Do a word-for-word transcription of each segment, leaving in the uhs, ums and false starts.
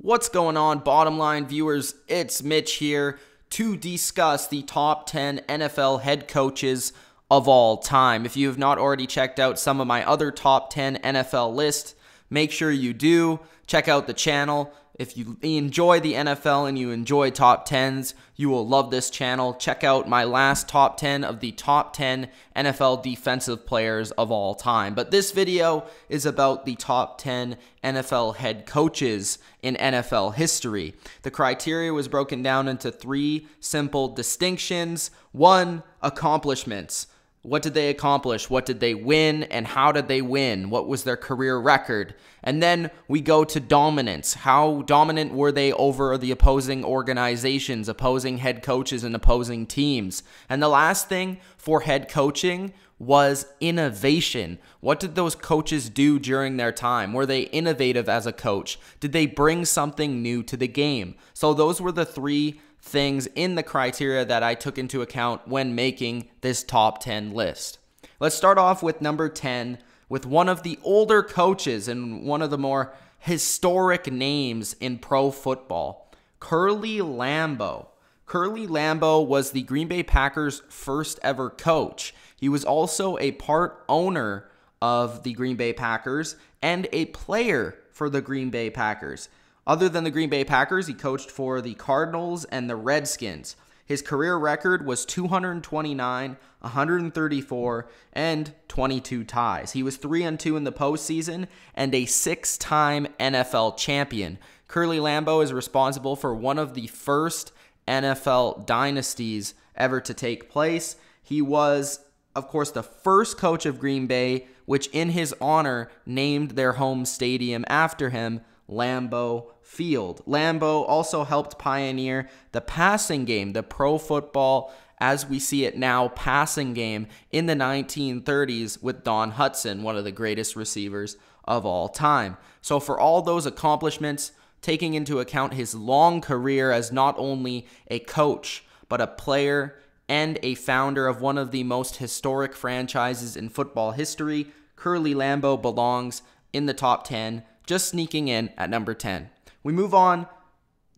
What's going on, bottom line viewers? It's Mitch here to discuss the top ten N F L head coaches of all time. If you have not already checked out some of my other top ten N F L list, make sure you do. Check out the channel. If you enjoy the N F L and you enjoy top tens, you will love this channel. Check out my last top ten of the top ten N F L defensive players of all time. But this video is about the top ten N F L head coaches in N F L history. The criteria was broken down into three simple distinctions. One, accomplishments. What did they accomplish? What did they win? And how did they win? What was their career record? And then we go to dominance. How dominant were they over the opposing organizations, opposing head coaches, and opposing teams? And the last thing for head coaching was innovation. What did those coaches do during their time? Were they innovative as a coach? Did they bring something new to the game? So those were the three things in the criteria that I took into account when making this top ten list. Let's start off with number ten, with one of the older coaches and one of the more historic names in pro football, Curly Lambeau. Curly Lambeau was the Green Bay Packers' first ever coach. He was also a part owner of the Green Bay Packers and a player for the Green Bay Packers. Other than the Green Bay Packers, he coached for the Cardinals and the Redskins. His career record was two hundred twenty-nine, one hundred thirty-four, and twenty-two ties. He was three and two in the postseason and a six-time N F L champion. Curly Lambeau is responsible for one of the first N F L dynasties ever to take place. He was, of course, the first coach of Green Bay, which in his honor named their home stadium after him, Lambeau Field. Lambeau also helped pioneer the passing game, the pro football as we see it now passing game in the nineteen thirties with Don Hudson, one of the greatest receivers of all time. So for all those accomplishments, taking into account his long career as not only a coach, but a player and a founder of one of the most historic franchises in football history, Curly Lambeau belongs in the top ten, just sneaking in at number ten. We move on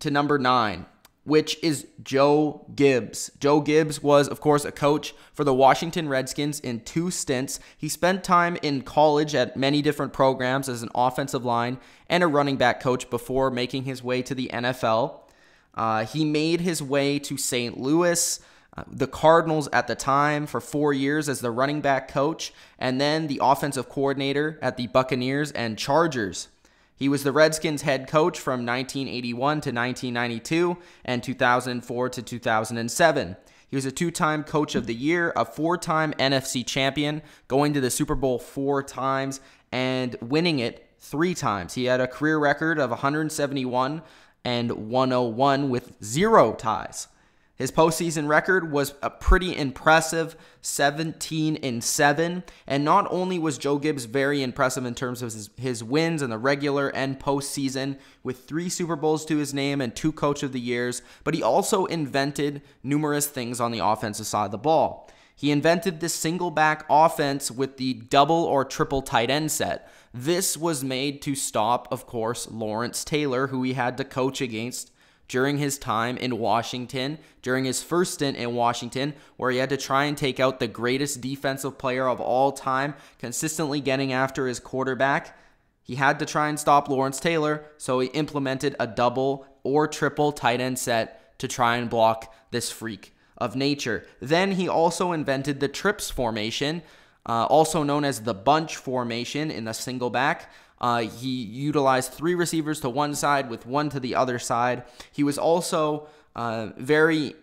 to number nine, which is Joe Gibbs. Joe Gibbs was, of course, a coach for the Washington Redskins in two stints. He spent time in college at many different programs as an offensive line and a running back coach before making his way to the N F L. Uh, he made his way to Saint Louis, Uh, the Cardinals at the time, for four years as the running back coach and then the offensive coordinator at the Buccaneers and Chargers. He was the Redskins head coach from nineteen eighty-one to nineteen ninety-two and two thousand four to two thousand seven. He was a two-time coach of the year, a four-time N F C champion, going to the Super Bowl four times and winning it three times. He had a career record of one hundred seventy-one and one hundred one with zero ties. His postseason record was a pretty impressive seventeen and seven, and not only was Joe Gibbs very impressive in terms of his, his wins in the regular and postseason with three Super Bowls to his name and two Coach of the Years, but he also invented numerous things on the offensive side of the ball. He invented this single back offense with the double or triple tight end set. This was made to stop, of course, Lawrence Taylor, who he had to coach against during his time in Washington, during his first stint in Washington, where he had to try and take out the greatest defensive player of all time, consistently getting after his quarterback. He had to try and stop Lawrence Taylor, so he implemented a double or triple tight end set to try and block this freak of nature. Then he also invented the trips formation, uh, also known as the bunch formation in the single back. Uh, he utilized three receivers to one side with one to the other side. He was also uh, very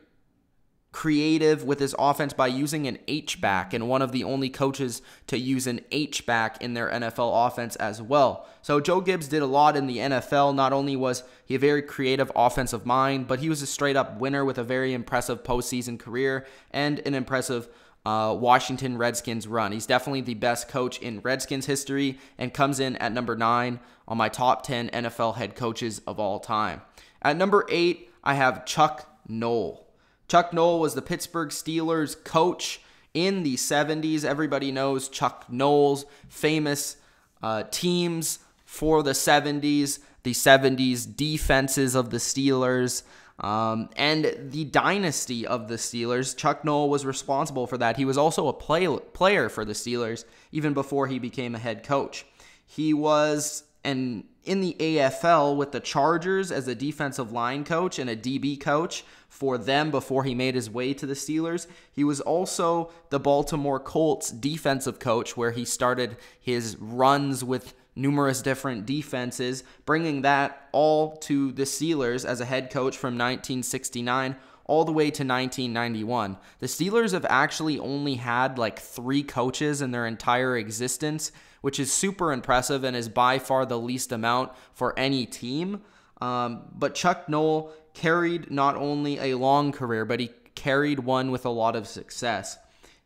creative with his offense by using an H-back, and one of the only coaches to use an H-back in their N F L offense as well. So Joe Gibbs did a lot in the N F L. Not only was he a very creative offensive mind, but he was a straight-up winner with a very impressive postseason career and an impressive Uh, Washington Redskins run. He's definitely the best coach in Redskins history and comes in at number nine on my top ten N F L head coaches of all time. At number eight, I have Chuck Noll. Chuck Noll was the Pittsburgh Steelers coach in the seventies. Everybody knows Chuck Noll's famous uh, teams for the seventies. the seventies defenses of the Steelers, um, and the dynasty of the Steelers. Chuck Noll was responsible for that. He was also a play, player for the Steelers even before he became a head coach. He was an, in the A F L with the Chargers as a defensive line coach and a D B coach for them before he made his way to the Steelers. He was also the Baltimore Colts defensive coach, where he started his runs with numerous different defenses, bringing that all to the Steelers as a head coach from nineteen sixty-nine all the way to nineteen ninety-one. The Steelers have actually only had like three coaches in their entire existence, which is super impressive and is by far the least amount for any team. Um, but Chuck Noll carried not only a long career, but he carried one with a lot of success.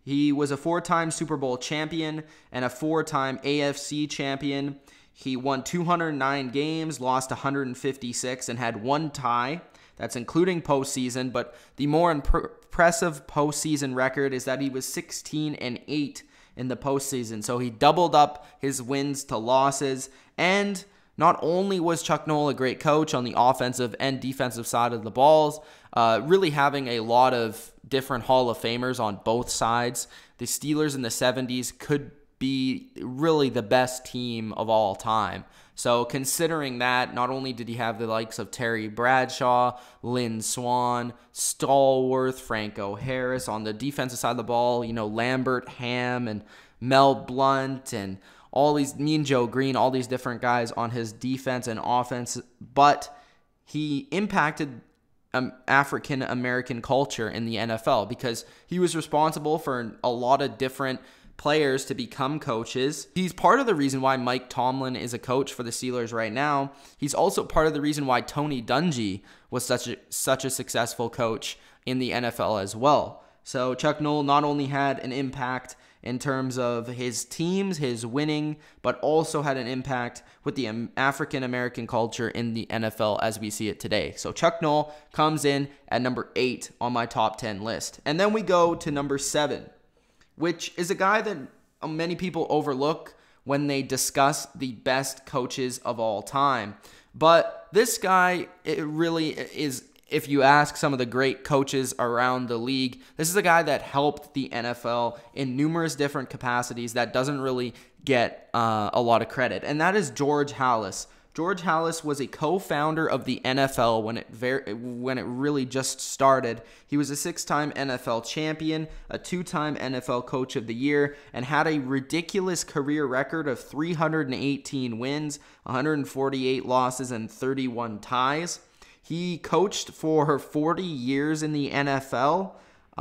He was a four-time Super Bowl champion and a four-time A F C champion. He won two hundred nine games, lost one hundred fifty-six, and had one tie. That's including postseason, but the more impressive postseason record is that he was sixteen and eight in the postseason. So he doubled up his wins to losses. And not only was Chuck Noll a great coach on the offensive and defensive side of the balls, uh, really having a lot of different Hall of Famers on both sides. The Steelers in the seventies could be really the best team of all time. So considering that, not only did he have the likes of Terry Bradshaw, Lynn Swann, Stallworth, Franco Harris on the defensive side of the ball, you know, Lambert, Ham, and Mel Blount, and all these, me and Joe Green, all these different guys on his defense and offense, but he impacted Um, African-American culture in the N F L because he was responsible for a lot of different players to become coaches. He's part of the reason why Mike Tomlin is a coach for the Steelers right now. He's also part of the reason why Tony Dungy was such a, such a successful coach in the N F L as well. So Chuck Noll not only had an impact in terms of his teams, his winning, but also had an impact with the African-American culture in the N F L as we see it today. So Chuck Noll comes in at number eight on my top ten list. And then we go to number seven, which is a guy that many people overlook when they discuss the best coaches of all time. But this guy, it really is. If you ask some of the great coaches around the league, this is a guy that helped the N F L in numerous different capacities that doesn't really get uh, a lot of credit, and that is George Halas. George Halas was a co-founder of the N F L when it very, when it really just started. He was a six-time N F L champion, a two-time N F L Coach of the Year, and had a ridiculous career record of three hundred eighteen wins, one hundred forty-eight losses, and thirty-one ties. He coached for forty years in the N F L.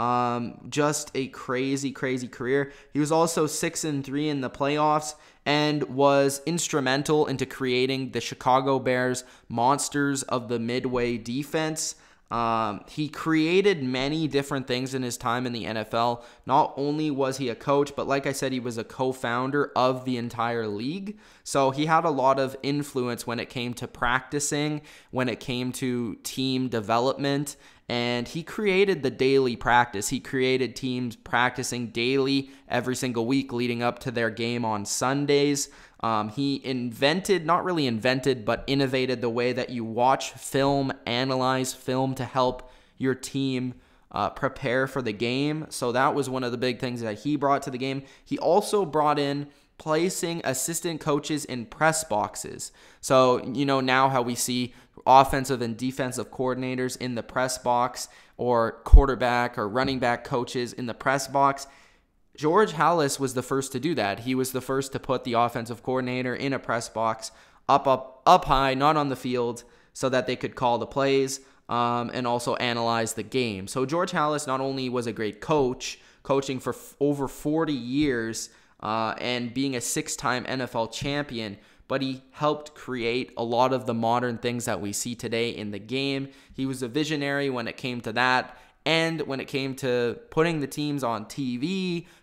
Um, just a crazy, crazy career. He was also six and three in the playoffs and was instrumental into creating the Chicago Bears monsters of the Midway defense. Um, he created many different things in his time in the N F L. Not only was he a coach, but like I said, he was a co-founder of the entire league. So he had a lot of influence when it came to practicing, when it came to team development, and he created the daily practice. He created teams practicing daily every single week leading up to their game on Sundays. Um, he invented, not really invented, but innovated the way that you watch film, analyze film to help your team uh, prepare for the game. So that was one of the big things that he brought to the game. He also brought in placing assistant coaches in press boxes. So, you know, now how we see offensive and defensive coordinators in the press box, or quarterback or running back coaches in the press box. George Halas was the first to do that. He was the first to put the offensive coordinator in a press box up, up, up high, not on the field, so that they could call the plays um, and also analyze the game. So George Halas not only was a great coach, coaching for over forty years uh, and being a six-time N F L champion, but he helped create a lot of the modern things that we see today in the game. He was a visionary when it came to that. And when it came to putting the teams on T V,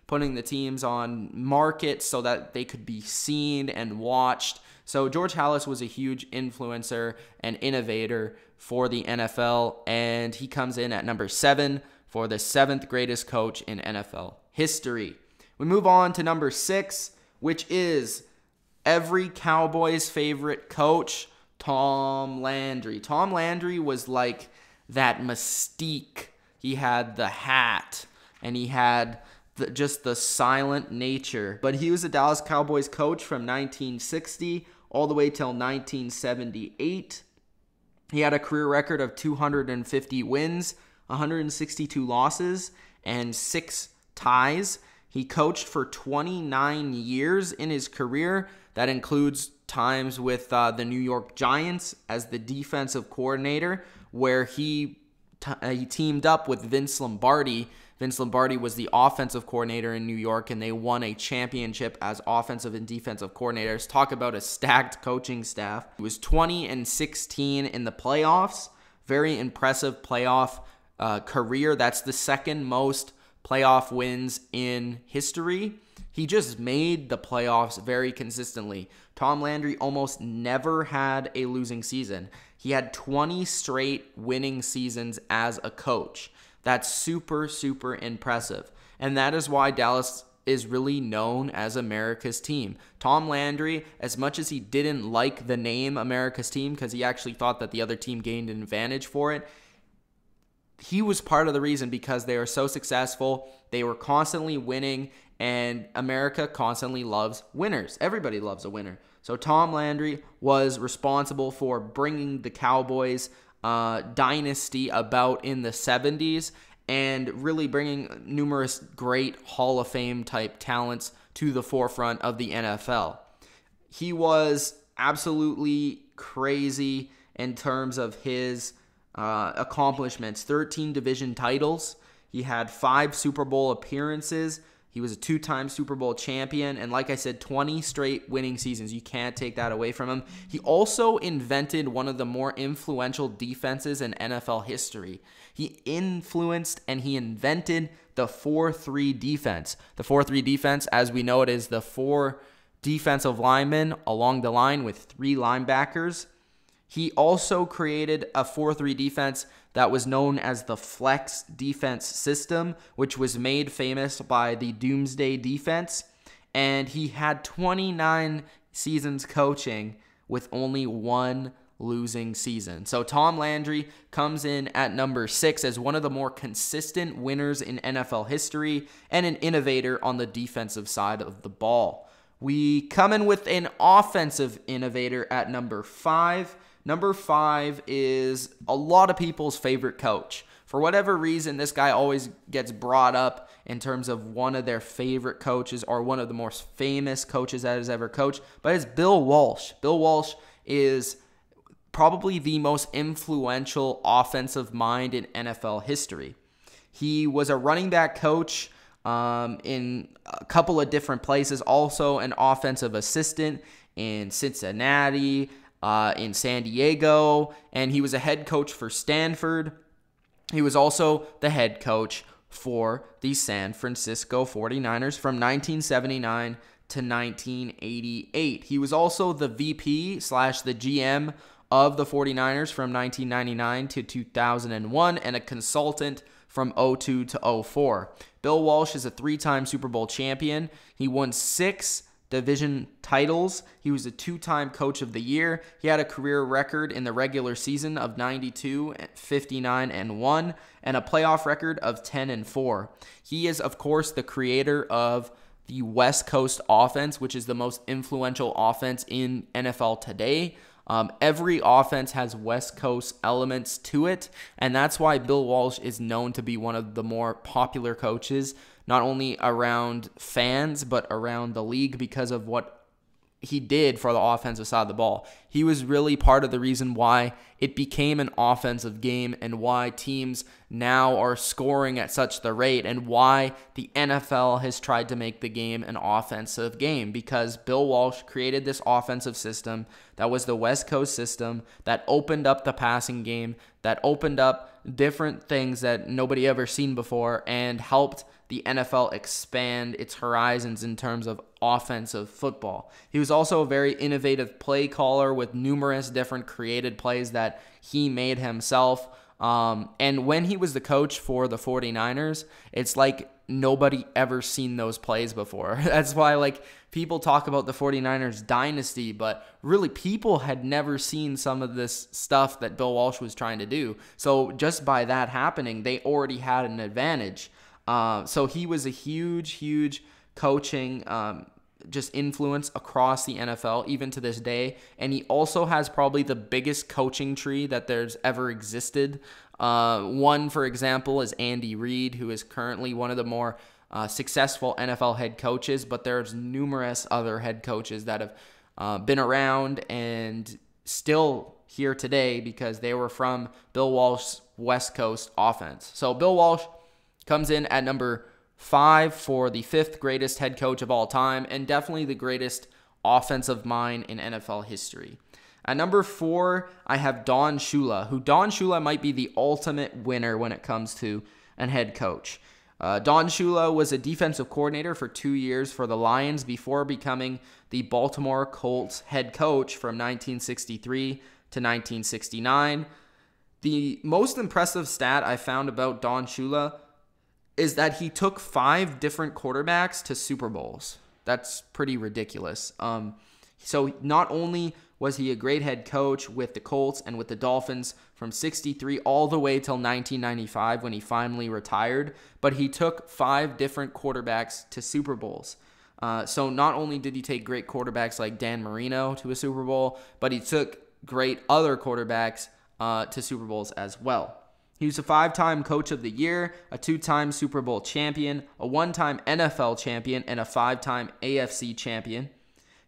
putting the teams on markets so that they could be seen and watched. So George Halas was a huge influencer and innovator for the N F L, and he comes in at number seven for the seventh greatest coach in N F L history. We move on to number six, which is every Cowboys' favorite coach, Tom Landry. Tom Landry was like that mystique. He had the hat, and he had the, just the silent nature. But he was a Dallas Cowboys coach from nineteen sixty all the way till nineteen seventy-eight. He had a career record of two hundred fifty wins, one hundred sixty-two losses, and six ties. He coached for twenty-nine years in his career. That includes times with uh, the New York Giants as the defensive coordinator, where he, t he teamed up with Vince Lombardi. Vince Lombardi was the offensive coordinator in New York, and they won a championship as offensive and defensive coordinators. Talk about a stacked coaching staff. He was twenty and sixteen in the playoffs. Very impressive playoff uh, career. That's the second most playoff wins in history. He just made the playoffs very consistently. Tom Landry almost never had a losing season. He had twenty straight winning seasons as a coach. That's super, super impressive. And that is why Dallas is really known as America's team. Tom Landry, as much as he didn't like the name America's team because he actually thought that the other team gained an advantage for it, he was part of the reason because they were so successful. They were constantly winning, and America constantly loves winners. Everybody loves a winner. So Tom Landry was responsible for bringing the Cowboys uh, dynasty about in the seventies and really bringing numerous great Hall of Fame type talents to the forefront of the N F L. He was absolutely crazy in terms of his Uh, accomplishments. thirteen division titles. He had five Super Bowl appearances. He was a two-time Super Bowl champion. And like I said, twenty straight winning seasons. You can't take that away from him. He also invented one of the more influential defenses in N F L history. He influenced and he invented the four three defense. The four three defense, as we know it, is the four defensive linemen along the line with three linebackers. He also created a four three defense that was known as the flex defense system, which was made famous by the Doomsday Defense. And he had twenty-nine seasons coaching with only one losing season. So Tom Landry comes in at number six as one of the more consistent winners in N F L history and an innovator on the defensive side of the ball. We come in with an offensive innovator at number five. Number five is a lot of people's favorite coach. For whatever reason, this guy always gets brought up in terms of one of their favorite coaches or one of the most famous coaches that has ever coached, but it's Bill Walsh. Bill Walsh is probably the most influential offensive mind in N F L history. He was a running back coach um, in a couple of different places, also an offensive assistant in Cincinnati, Uh, in San Diego, and he was a head coach for Stanford. He was also the head coach for the San Francisco forty-niners from nineteen seventy-nine to nineteen eighty-eight. He was also the V P slash the G M of the forty-niners from nineteen ninety-nine to two thousand one and a consultant from oh two to oh four. Bill Walsh is a three-time Super Bowl champion. He won six division titles. He was a two-time coach of the year. He had a career record in the regular season of ninety-two, fifty-nine, and one, and a playoff record of ten and four. He is, of course, the creator of the West Coast offense, which is the most influential offense in N F L today. Um, every offense has West Coast elements to it, and that's why Bill Walsh is known to be one of the more popular coaches, not only around fans, but around the league because of what he did for the offensive side of the ball. He was really part of the reason why it became an offensive game and why teams now are scoring at such the rate and why the N F L has tried to make the game an offensive game, because Bill Walsh created this offensive system that was the West Coast system that opened up the passing game, that opened up different things that nobody ever seen before and helped the N F L expand its horizons in terms of offensive football. He was also a very innovative play caller with numerous different created plays that he made himself. Um, and when he was the coach for the forty-niners, it's like nobody ever seen those plays before. That's why, like, people talk about the forty-niners dynasty, but really people had never seen some of this stuff that Bill Walsh was trying to do. So just by that happening, they already had an advantage. Uh, so he was a huge, huge coaching um, just influence across the N F L, even to this day. And he also has probably the biggest coaching tree that there's ever existed. Uh, one, for example, is Andy Reid, who is currently one of the more uh, successful N F L head coaches, but there's numerous other head coaches that have uh, been around and still here today because they were from Bill Walsh's West Coast offense. So Bill Walsh comes in at number five for the fifth greatest head coach of all time, and definitely the greatest offensive mind in N F L history. At number four, I have Don Shula, who Don Shula might be the ultimate winner when it comes to a head coach. Uh, Don Shula was a defensive coordinator for two years for the Lions before becoming the Baltimore Colts head coach from nineteen sixty-three to nineteen sixty-nine. The most impressive stat I found about Don Shula is that he took five different quarterbacks to Super Bowls. That's pretty ridiculous. Um, so not only was he a great head coach with the Colts and with the Dolphins from sixty-three all the way till nineteen ninety-five when he finally retired, but he took five different quarterbacks to Super Bowls. Uh, so not only did he take great quarterbacks like Dan Marino to a Super Bowl, but he took great other quarterbacks uh, to Super Bowls as well. He was a five-time Coach of the Year, a two-time Super Bowl champion, a one-time N F L champion, and a five-time A F C champion.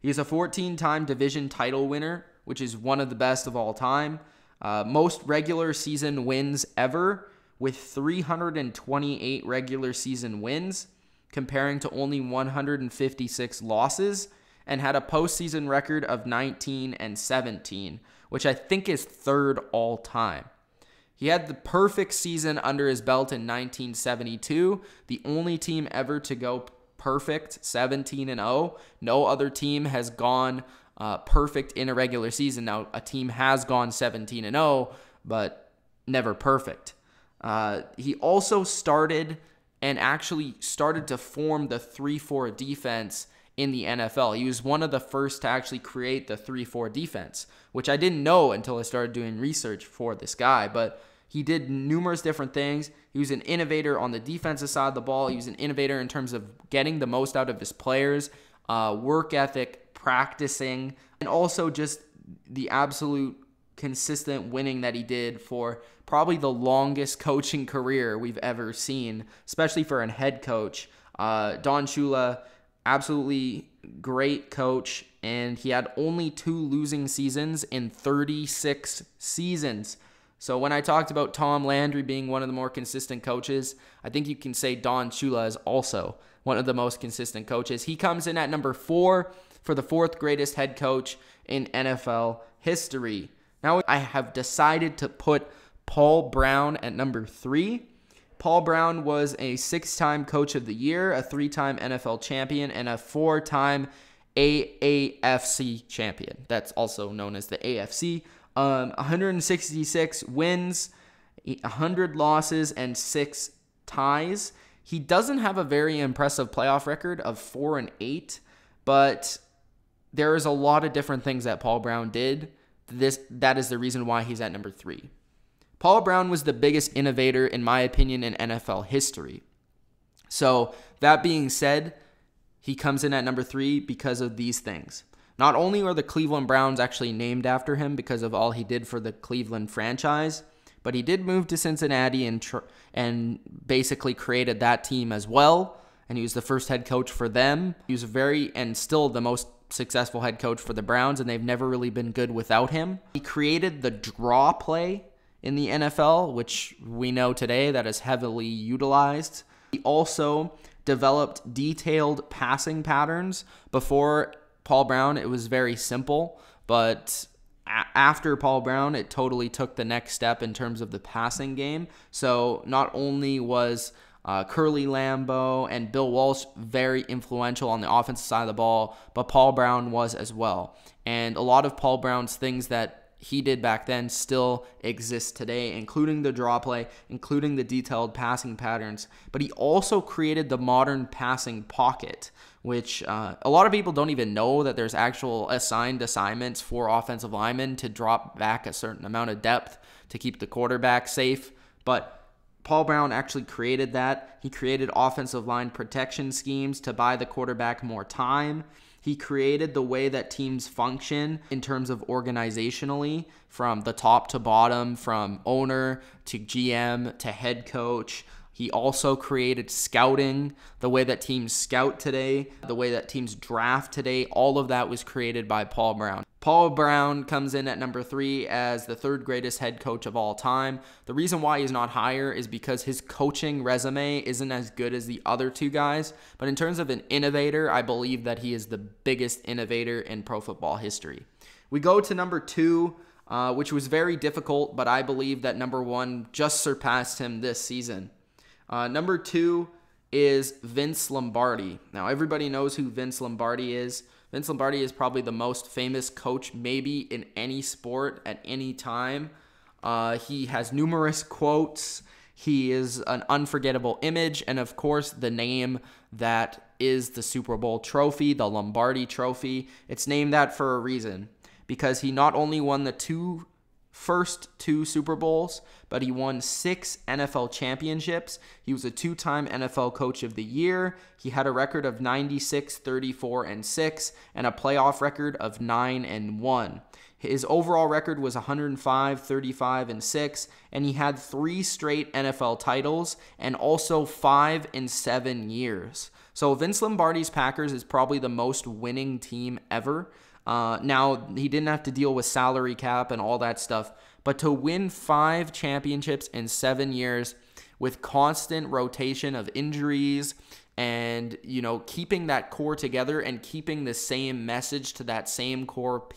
He was a fourteen-time division title winner, which is one of the best of all time. Uh, most regular season wins ever, with three hundred twenty-eight regular season wins, comparing to only one hundred fifty-six losses, and had a postseason record of nineteen and seventeen, which I think is third all time. He had the perfect season under his belt in nineteen seventy-two, the only team ever to go perfect, seventeen and oh. No other team has gone uh, perfect in a regular season. Now, a team has gone seventeen and oh, but never perfect. Uh, he also started and actually started to form the three four defense in the N F L. He was one of the first to actually create the three four defense, which I didn't know until I started doing research for this guy, but he did numerous different things. He was an innovator on the defensive side of the ball. He was an innovator in terms of getting the most out of his players, uh, work ethic, practicing, and also just the absolute consistent winning that he did for probably the longest coaching career we've ever seen, especially for a head coach. Uh, Don Shula, absolutely great coach, and he had only two losing seasons in thirty-six seasons. So when I talked about Tom Landry being one of the more consistent coaches, I think you can say Don Shula is also one of the most consistent coaches. He comes in at number four for the fourth greatest head coach in N F L history. Now I have decided to put Paul Brown at number three. Paul Brown was a six-time Coach of the Year, a three-time N F L champion, and a four-time A A F C champion. That's also known as the A F C. Um, one hundred sixty-six wins, one hundred losses, and six ties. He doesn't have a very impressive playoff record of four and eight, but there is a lot of different things that Paul Brown did. This that is the reason why he's at number three. Paul Brown was the biggest innovator, in my opinion, in N F L history. So that being said, he comes in at number three because of these things. Not only are the Cleveland Browns actually named after him because of all he did for the Cleveland franchise, but he did move to Cincinnati and tr and basically created that team as well, and he was the first head coach for them. He was very and still the most successful head coach for the Browns, and they've never really been good without him. He created the draw play in the N F L, which we know today that is heavily utilized. He also developed detailed passing patterns. Before Paul Brown, it was very simple, but after Paul Brown, it totally took the next step in terms of the passing game. So not only was uh, Curly Lambeau and Bill Walsh very influential on the offensive side of the ball, but Paul Brown was as well. And a lot of Paul Brown's things that he did back then still exists today, including the draw play, including the detailed passing patterns. But he also created the modern passing pocket, which uh, a lot of people don't even know that there's actual assigned assignments for offensive linemen to drop back a certain amount of depth to keep the quarterback safe. But Paul Brown actually created that. He created offensive line protection schemes to buy the quarterback more time. He created the way that teams function in terms of organizationally, from the top to bottom, from owner to G M to head coach. He also created scouting, the way that teams scout today, the way that teams draft today. All of that was created by Paul Brown. Paul Brown comes in at number three as the third greatest head coach of all time. The reason why he's not higher is because his coaching resume isn't as good as the other two guys. But in terms of an innovator, I believe that he is the biggest innovator in pro football history. We go to number two, uh, which was very difficult, but I believe that number one just surpassed him this season. Uh, number two is Vince Lombardi. Now, everybody knows who Vince Lombardi is. Vince Lombardi is probably the most famous coach maybe in any sport at any time. Uh, he has numerous quotes. He is an unforgettable image. And of course, the name that is the Super Bowl trophy, the Lombardi trophy. It's named that for a reason, because he not only won the two first two Super Bowls, but he won six N F L championships. He was a two-time N F L coach of the year. He had a record of ninety-six, thirty-four, and six, and a playoff record of nine and one. His overall record was one hundred five, thirty-five, and six, and he had three straight N F L titles and also five in seven years. So Vince Lombardi's Packers is probably the most winning team ever. Uh, now, he didn't have to deal with salary cap and all that stuff, but to win five championships in seven years with constant rotation of injuries and, you know, keeping that core together and keeping the same message to that same core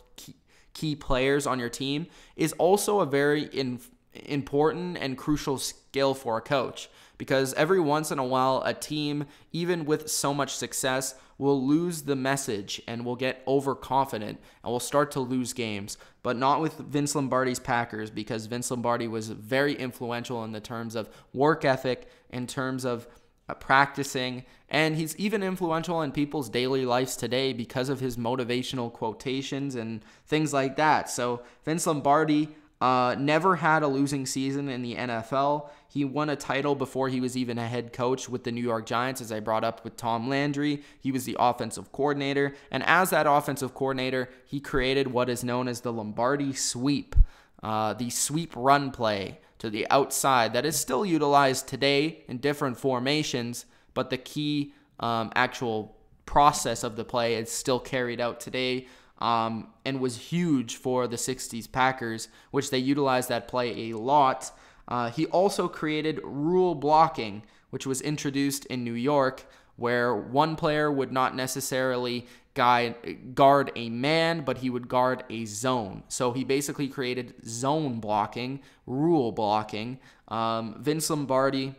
key players on your team is also a very in, important and crucial skill for a coach, because every once in a while, a team, even with so much success, will lose the message and will get overconfident and will start to lose games, but not with Vince Lombardi's Packers, because Vince Lombardi was very influential in the terms of work ethic, in terms of uh, practicing, and he's even influential in people's daily lives today because of his motivational quotations and things like that. So Vince Lombardi Uh, never had a losing season in the N F L. He won a title before he was even a head coach with the New York Giants, as I brought up with Tom Landry. He was the offensive coordinator. And as that offensive coordinator, he created what is known as the Lombardi sweep, uh, the sweep run play to the outside that is still utilized today in different formations, but the key um, actual process of the play is still carried out today. Um, and was huge for the sixties Packers, which they utilized that play a lot. Uh, he also created rule blocking, which was introduced in New York, where one player would not necessarily guide, guard a man, but he would guard a zone. So he basically created zone blocking, rule blocking. Um, Vince Lombardi,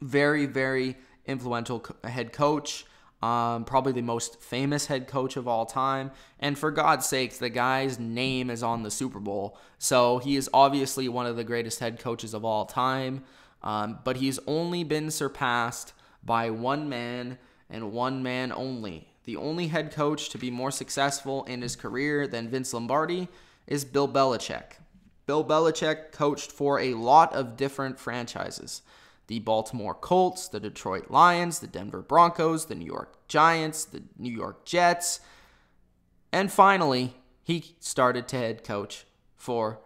very, very influential head coach. Um, probably the most famous head coach of all time. And for God's sakes, the guy's name is on the Super Bowl. So he is obviously one of the greatest head coaches of all time. Um, but he's only been surpassed by one man and one man only. The only head coach to be more successful in his career than Vince Lombardi is Bill Belichick. Bill Belichick coached for a lot of different franchises. The Baltimore Colts, the Detroit Lions, the Denver Broncos, the New York Giants, the New York Jets. And finally, he started to head coach for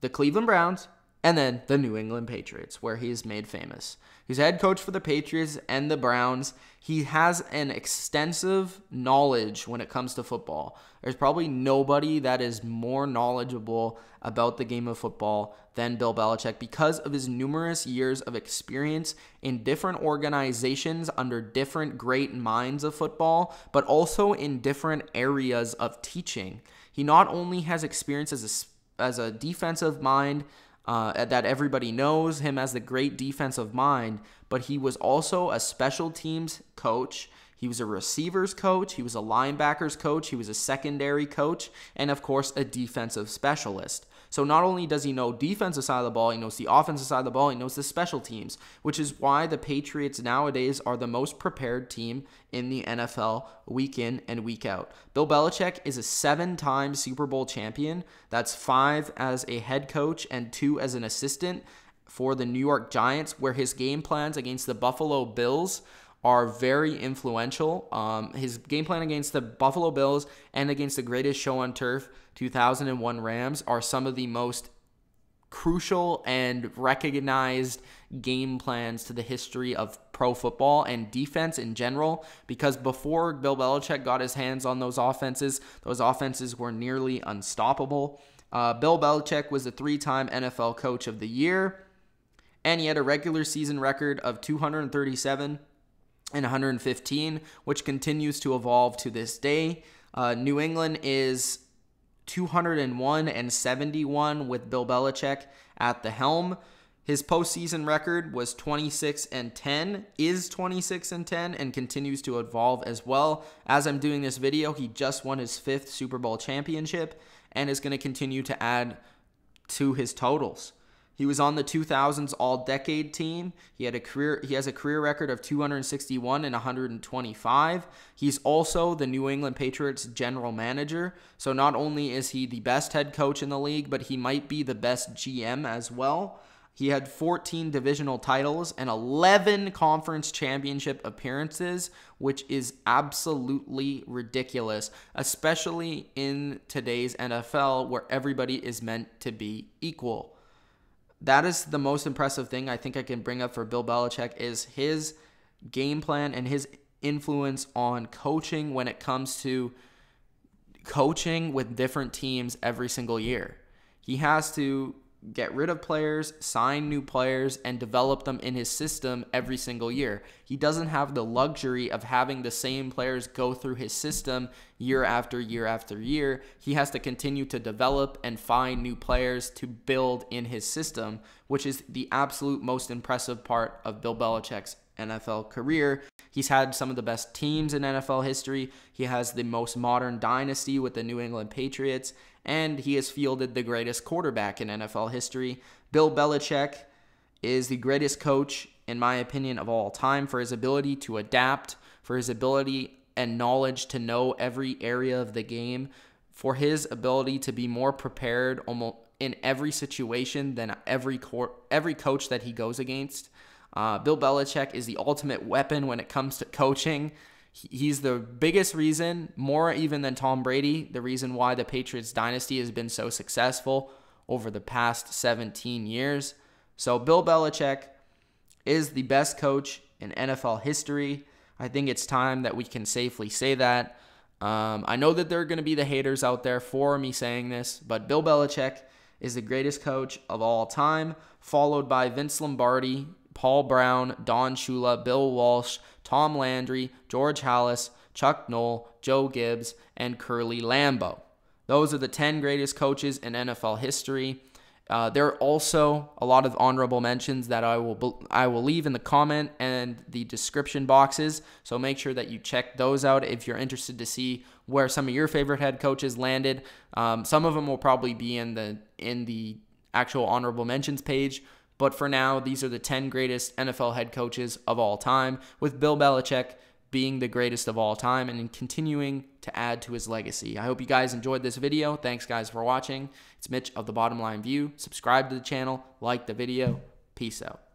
the Cleveland Browns and then the New England Patriots, where he is made famous. He's head coach for the Patriots and the Browns. He has an extensive knowledge when it comes to football. There's probably nobody that is more knowledgeable about the game of football than Bill Belichick, because of his numerous years of experience in different organizations under different great minds of football, but also in different areas of teaching. He not only has experience as a, as a defensive mind, Uh, that everybody knows him as the great defensive mind, but he was also a special teams coach. He was a receivers coach. He was a linebackers coach. He was a secondary coach. And, of course, a defensive specialist. So not only does he know defensive side of the ball, he knows the offensive side of the ball, he knows the special teams, which is why the Patriots nowadays are the most prepared team in the N F L week in and week out. Bill Belichick is a seven-time Super Bowl champion. That's five as a head coach and two as an assistant for the New York Giants, where his game plans against the Buffalo Bills are very influential. Um, his game plan against the Buffalo Bills and against the Greatest Show on Turf two thousand one Rams are some of the most crucial and recognized game plans to the history of pro football and defense in general, because before Bill Belichick got his hands on those offenses, those offenses were nearly unstoppable. Uh, Bill Belichick was a three-time N F L Coach of the Year, and he had a regular season record of two hundred thirty-seven and one hundred fifteen, which continues to evolve to this day. Uh, New England is two hundred one and seventy-one with Bill Belichick at the helm. His postseason record was twenty-six and ten, is twenty-six and ten, and continues to evolve as well. As I'm doing this video, he just won his fifth Super Bowl championship and is going to continue to add to his totals. He was on the two thousands All-Decade team. He had a career. He has a career record of two hundred sixty-one and one hundred twenty-five. He's also the New England Patriots general manager. So not only is he the best head coach in the league, but he might be the best G M as well. He had fourteen divisional titles and eleven conference championship appearances, which is absolutely ridiculous, especially in today's N F L where everybody is meant to be equal. That is the most impressive thing I think I can bring up for Bill Belichick, is his game plan and his influence on coaching when it comes to coaching with different teams every single year. He has to get rid of players, sign new players, and develop them in his system every single year. He doesn't have the luxury of having the same players go through his system year after year after year. He has to continue to develop and find new players to build in his system, which is the absolute most impressive part of Bill Belichick's N F L career. He's had some of the best teams in N F L history. He has the most modern dynasty with the New England Patriots, and he has fielded the greatest quarterback in N F L history. Bill Belichick is the greatest coach, in my opinion, of all time for his ability to adapt, for his ability and knowledge to know every area of the game, for his ability to be more prepared almost in every situation than every cor- every coach that he goes against. Uh, Bill Belichick is the ultimate weapon when it comes to coaching. He's the biggest reason, more even than Tom Brady, the reason why the Patriots dynasty has been so successful over the past seventeen years. So Bill Belichick is the best coach in N F L history. I think it's time that we can safely say that. Um, I know that there are going to be the haters out there for me saying this, but Bill Belichick is the greatest coach of all time, followed by Vince Lombardi, Paul Brown, Don Shula, Bill Walsh, Tom Landry, George Halas, Chuck Noll, Joe Gibbs, and Curly Lambeau. Those are the ten greatest coaches in N F L history. Uh, there are also a lot of honorable mentions that I will I will leave in the comment and the description boxes, so make sure that you check those out if you're interested to see where some of your favorite head coaches landed. Um, some of them will probably be in the in the actual honorable mentions page. But for now, these are the ten greatest N F L head coaches of all time, with Bill Belichick being the greatest of all time and continuing to add to his legacy. I hope you guys enjoyed this video. Thanks, guys, for watching. It's Mitch of The Bottom Line View. Subscribe to the channel. Like the video. Peace out.